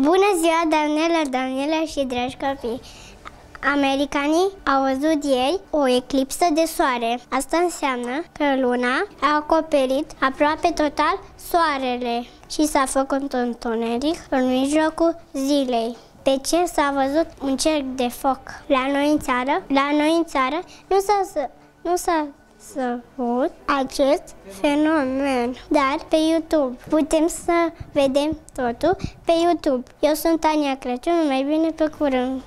Bună ziua, Daniela, și dragi copii! Americanii au văzut ieri o eclipsă de soare. Asta înseamnă că luna a acoperit aproape total soarele și s-a făcut întuneric în mijlocul zilei. Pe cer s-a văzut un cerc de foc. La noi în țară nu s-a văzut acest fenomen, dar pe YouTube putem să vedem totul pe YouTube. Eu sunt Ania Crăciun, mai bine pe curând!